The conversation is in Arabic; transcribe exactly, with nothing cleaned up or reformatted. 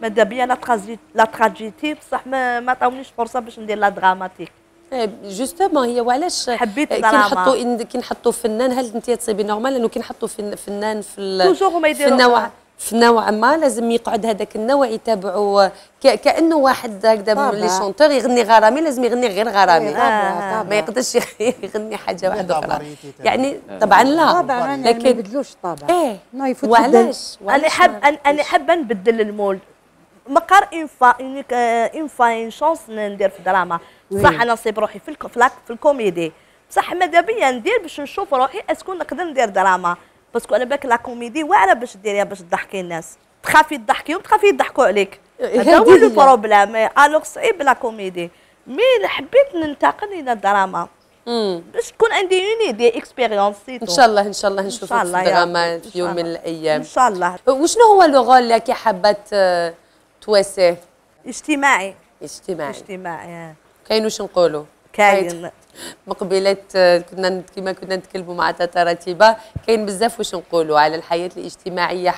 مادابيا انا لا تراجيدي بصح ما ما عطاونيش فرصه باش ندير لا دراماتيك. جوستومون هي وعلاش حبيت كي نحطوا كي نحطوا فنان، هل انت تصيبي نورمال انه كي نحطوا فنان في في النوع في نوع ما لازم يقعد هذاك النوع يتابعوا كانه واحد هكذا من لي شونتور يغني غرامي لازم يغني غير غرامي، آه ما يقدرش يغني حاجه واحده اخرى يعني. طبعا لا طبعا لكن ما يبدلوش الطابع. ايه وعلاش انا حاب انا حابه نبدل المولد مقر اون فا اون فا اون شونس ندير في دراما صح. انا نصيب روحي في في الكوميدي بصح مادابيا ندير باش نشوف روحي اسكون نقدر ندير دراما، باسكو على بالك لا كوميدي واعره باش ديريها باش تضحكي الناس، تخافي تضحكيهم تخافي يضحكوا عليك، هذا هو البروبليم. الوغ صعيب لا كوميدي، مي حبيت ننتقل الى الدراما باش تكون عندي اون ايدي اكسبيريونس. ان شاء الله ان شاء الله نشوفك في الدراما في يوم من الايام ان شاء الله. وشنو هو لو غول اللي كي حبات تواسيه؟ اجتماعي اجتماعي اجتماعي كاين. واش نقولوا كاين مقبلات كنا كما كنا نتكلموا مع تاتا رتيبه كاين بزاف واش نقولوا على الحياه الاجتماعيه.